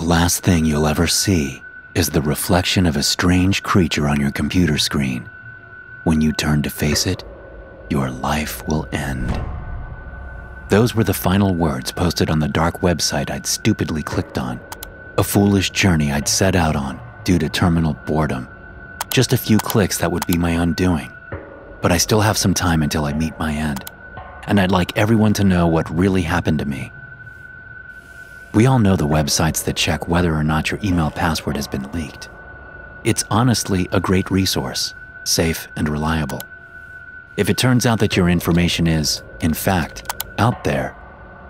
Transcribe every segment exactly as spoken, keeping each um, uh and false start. The last thing you'll ever see is the reflection of a strange creature on your computer screen. When you turn to face it, your life will end. Those were the final words posted on the dark website I'd stupidly clicked on. A foolish journey I'd set out on due to terminal boredom. Just a few clicks that would be my undoing. But I still have some time until I meet my end. And I'd like everyone to know what really happened to me. We all know the websites that check whether or not your email password has been leaked. It's honestly a great resource, safe and reliable. If it turns out that your information is, in fact, out there,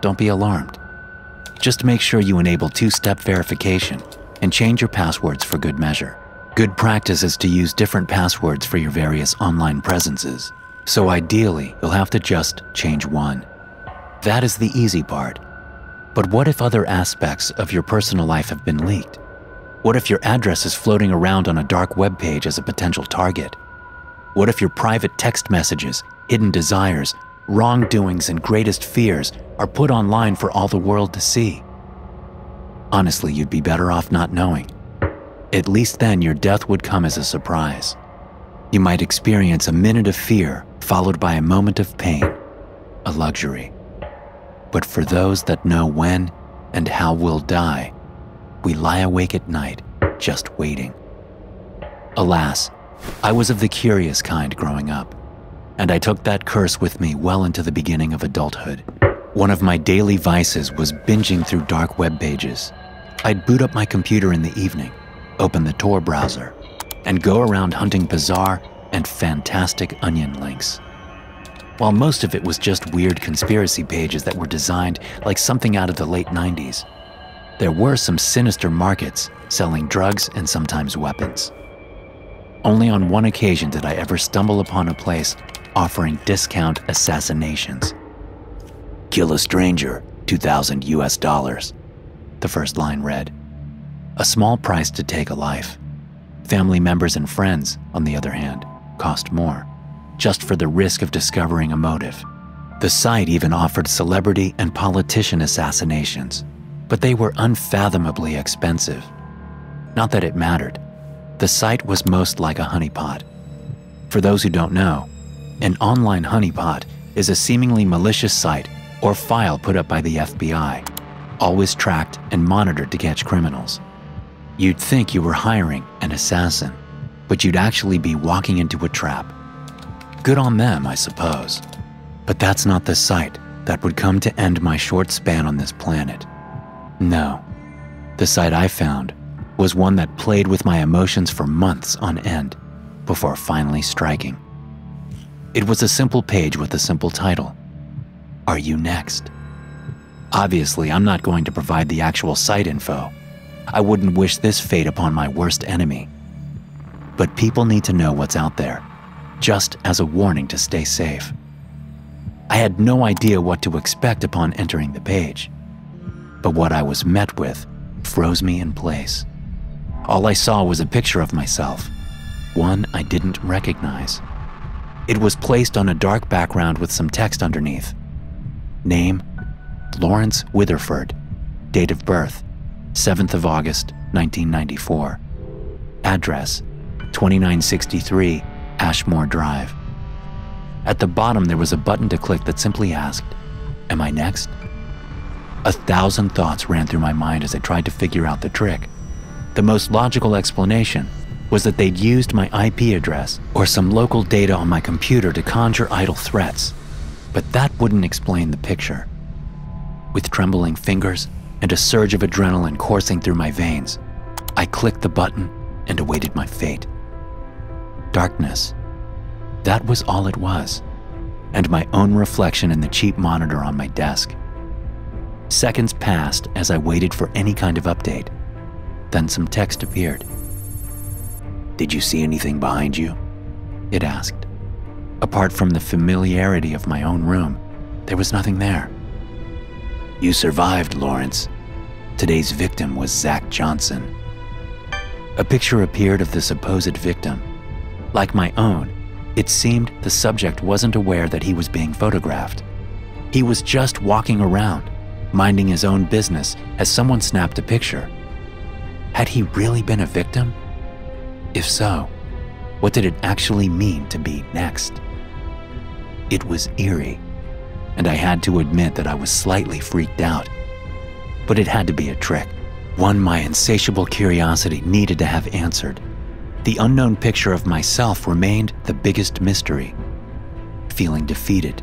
don't be alarmed. Just make sure you enable two-step verification and change your passwords for good measure. Good practice is to use different passwords for your various online presences, so ideally you'll have to just change one. That is the easy part. But what if other aspects of your personal life have been leaked? What if your address is floating around on a dark web page as a potential target? What if your private text messages, hidden desires, wrongdoings, and greatest fears are put online for all the world to see? Honestly, you'd be better off not knowing. At least then your death would come as a surprise. You might experience a minute of fear followed by a moment of pain, a luxury. But for those that know when and how we'll die, we lie awake at night, just waiting. Alas, I was of the curious kind growing up, and I took that curse with me well into the beginning of adulthood. One of my daily vices was binging through dark web pages. I'd boot up my computer in the evening, open the Tor browser, and go around hunting bizarre and fantastic onion links. While most of it was just weird conspiracy pages that were designed like something out of the late nineties, there were some sinister markets selling drugs and sometimes weapons. Only on one occasion did I ever stumble upon a place offering discount assassinations. "Kill a stranger, two thousand U S dollars, the first line read. A small price to take a life. Family members and friends, on the other hand, cost more, just for the risk of discovering a motive. The site even offered celebrity and politician assassinations, but they were unfathomably expensive. Not that it mattered. The site was most like a honeypot. For those who don't know, an online honeypot is a seemingly malicious site or file put up by the F B I, always tracked and monitored to catch criminals. You'd think you were hiring an assassin, but you'd actually be walking into a trap. Good on them, I suppose. But that's not the sight that would come to end my short span on this planet. No, the sight I found was one that played with my emotions for months on end before finally striking. It was a simple page with a simple title. Are you next? Obviously, I'm not going to provide the actual site info. I wouldn't wish this fate upon my worst enemy. But people need to know what's out there, just as a warning to stay safe. I had no idea what to expect upon entering the page, but what I was met with froze me in place. All I saw was a picture of myself, one I didn't recognize. It was placed on a dark background with some text underneath. Name, Lawrence Witherford. Date of birth, seventh of August, nineteen ninety-four. Address, twenty-nine sixty-three Ashmore Drive. At the bottom there was a button to click that simply asked, "Am I next?" A thousand thoughts ran through my mind as I tried to figure out the trick. The most logical explanation was that they'd used my I P address or some local data on my computer to conjure idle threats, but that wouldn't explain the picture. With trembling fingers and a surge of adrenaline coursing through my veins, I clicked the button and awaited my fate. Darkness. That was all it was, and my own reflection in the cheap monitor on my desk. Seconds passed as I waited for any kind of update. Then some text appeared. "Did you see anything behind you?" it asked. Apart from the familiarity of my own room, there was nothing there. "You survived, Lawrence. Today's victim was Zach Johnson." A picture appeared of the supposed victim. Like my own, it seemed the subject wasn't aware that he was being photographed. He was just walking around, minding his own business as someone snapped a picture, Had he really been a victim? If so, what did it actually mean to be next? It was eerie, and I had to admit that I was slightly freaked out. But it had to be a trick, one my insatiable curiosity needed to have answered. The unknown picture of myself remained the biggest mystery. Feeling defeated,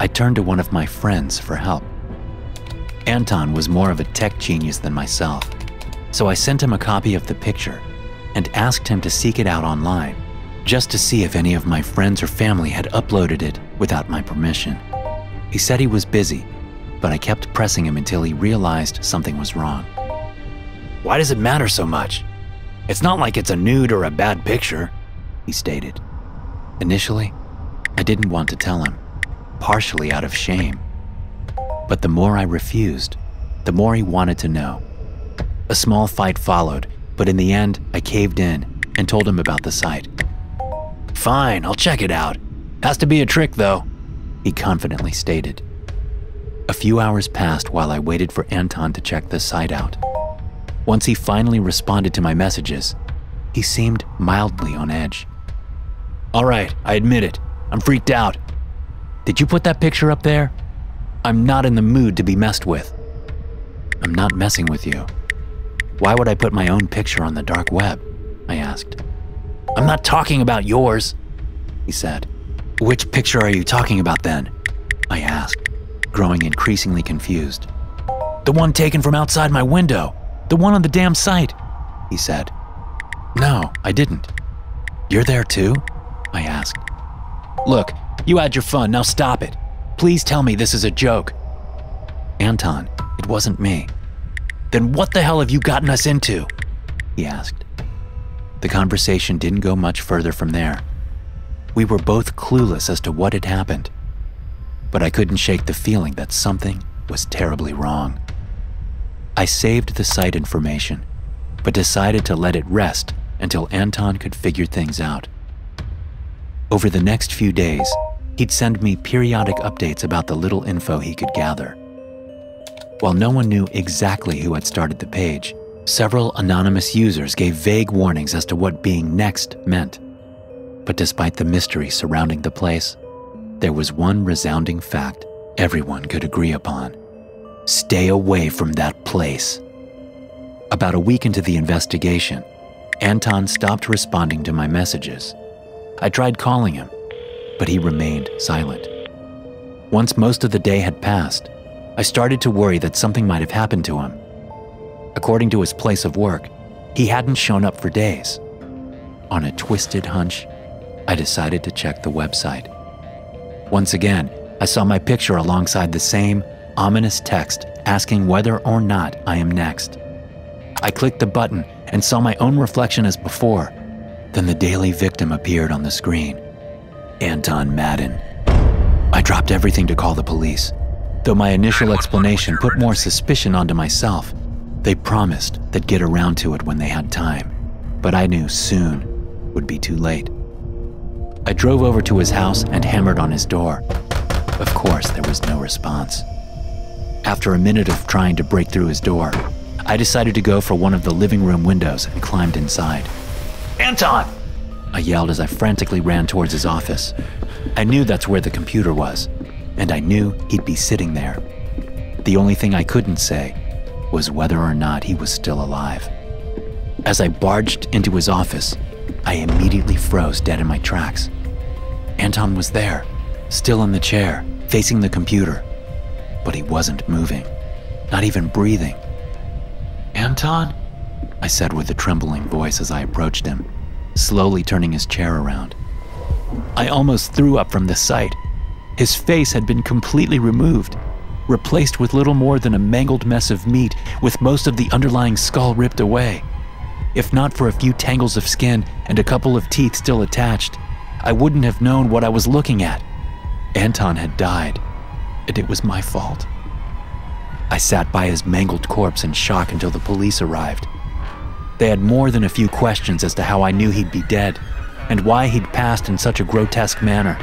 I turned to one of my friends for help. Anton was more of a tech genius than myself, so I sent him a copy of the picture and asked him to seek it out online, just to see if any of my friends or family had uploaded it without my permission. He said he was busy, but I kept pressing him until he realized something was wrong. "Why does it matter so much? It's not like it's a nude or a bad picture," he stated. Initially, I didn't want to tell him, partially out of shame. But the more I refused, the more he wanted to know. A small fight followed, but in the end, I caved in and told him about the site. "Fine, I'll check it out. Has to be a trick, though," he confidently stated. A few hours passed while I waited for Anton to check the site out. Once he finally responded to my messages, he seemed mildly on edge. "All right, I admit it. I'm freaked out. Did you put that picture up there? I'm not in the mood to be messed with." "I'm not messing with you. Why would I put my own picture on the dark web?" I asked. "I'm not talking about yours," he said. "Which picture are you talking about then?" I asked, growing increasingly confused. "The one taken from outside my window. The one on the damn site," he said. "No, I didn't." "You're there too?" I asked. "Look, you had your fun, now stop it. Please tell me this is a joke." "Anton, it wasn't me." "Then what the hell have you gotten us into?" he asked. The conversation didn't go much further from there. We were both clueless as to what had happened, but I couldn't shake the feeling that something was terribly wrong. I saved the site information, but decided to let it rest until Anton could figure things out. Over the next few days, he'd send me periodic updates about the little info he could gather. While no one knew exactly who had started the page, several anonymous users gave vague warnings as to what being next meant. But despite the mystery surrounding the place, there was one resounding fact everyone could agree upon. Stay away from that place. About a week into the investigation, Anton stopped responding to my messages. I tried calling him, but he remained silent. Once most of the day had passed, I started to worry that something might have happened to him. According to his place of work, he hadn't shown up for days. On a twisted hunch, I decided to check the website. Once again, I saw my picture alongside the same ominous text asking whether or not I am next. I clicked the button and saw my own reflection as before. Then the daily victim appeared on the screen. Anton Madden. I dropped everything to call the police, though my initial explanation put more suspicion onto myself. They promised they'd get around to it when they had time, but I knew soon would be too late. I drove over to his house and hammered on his door. Of course, there was no response. After a minute of trying to break through his door, I decided to go for one of the living room windows and climbed inside. "Anton!" I yelled as I frantically ran towards his office. I knew that's where the computer was, and I knew he'd be sitting there. The only thing I couldn't say was whether or not he was still alive. As I barged into his office, I immediately froze dead in my tracks. Anton was there, still in the chair, facing the computer. But he wasn't moving, not even breathing. "Anton?" I said with a trembling voice as I approached him, slowly turning his chair around. I almost threw up from the sight. His face had been completely removed, replaced with little more than a mangled mess of meat, with most of the underlying skull ripped away. If not for a few tangles of skin and a couple of teeth still attached, I wouldn't have known what I was looking at. Anton had died, and it was my fault. I sat by his mangled corpse in shock until the police arrived. They had more than a few questions as to how I knew he'd be dead and why he'd passed in such a grotesque manner.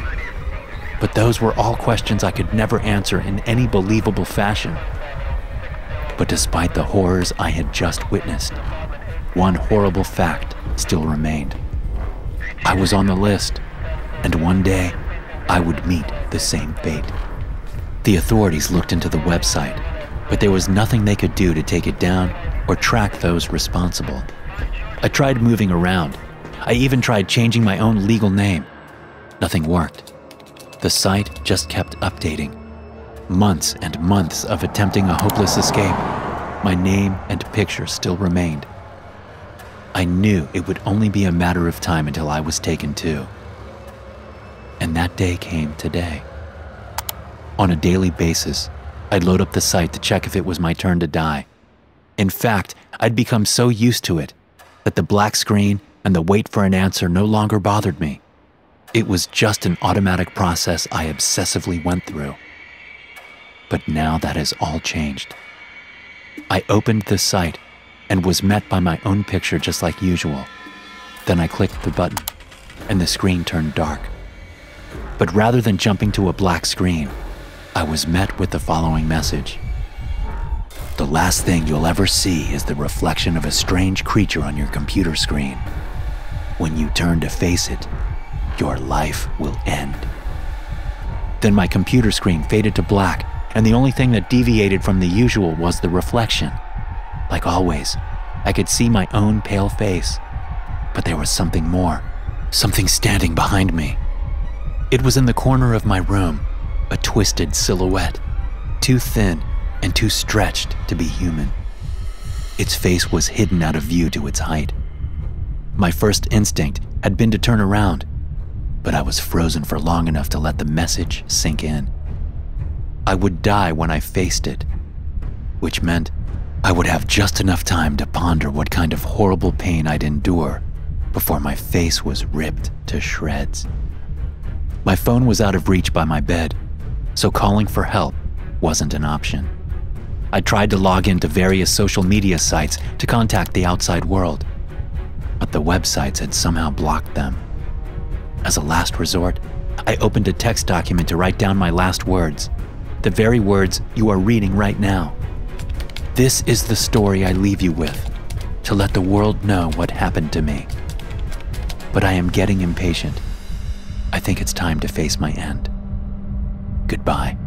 But those were all questions I could never answer in any believable fashion. But despite the horrors I had just witnessed, One horrible fact still remained. I was on the list, and one day I would meet the same fate. The authorities looked into the website, but there was nothing they could do to take it down or track those responsible. I tried moving around. I even tried changing my own legal name. Nothing worked. The site just kept updating. Months and months of attempting a hopeless escape. My name and picture still remained. I knew it would only be a matter of time until I was taken too. And that day came today. On a daily basis, I'd load up the site to check if it was my turn to die. In fact, I'd become so used to it that the black screen and the wait for an answer no longer bothered me. It was just an automatic process I obsessively went through. But now that has all changed. I opened the site and was met by my own picture just like usual. Then I clicked the button and the screen turned dark. But rather than jumping to a black screen, I was met with the following message. The last thing you'll ever see is the reflection of a strange creature on your computer screen. When you turn to face it, your life will end. Then my computer screen faded to black, and the only thing that deviated from the usual was the reflection. Like always, I could see my own pale face, but there was something more, something standing behind me. It was in the corner of my room, a twisted silhouette, too thin and too stretched to be human. Its face was hidden out of view to its height. My first instinct had been to turn around, but I was frozen for long enough to let the message sink in. I would die when I faced it, which meant I would have just enough time to ponder what kind of horrible pain I'd endure before my face was ripped to shreds. My phone was out of reach by my bed, so calling for help wasn't an option. I tried to log into various social media sites to contact the outside world, but the websites had somehow blocked them. As a last resort, I opened a text document to write down my last words, the very words you are reading right now. This is the story I leave you with, to let the world know what happened to me. But I am getting impatient. I think it's time to face my end. Goodbye.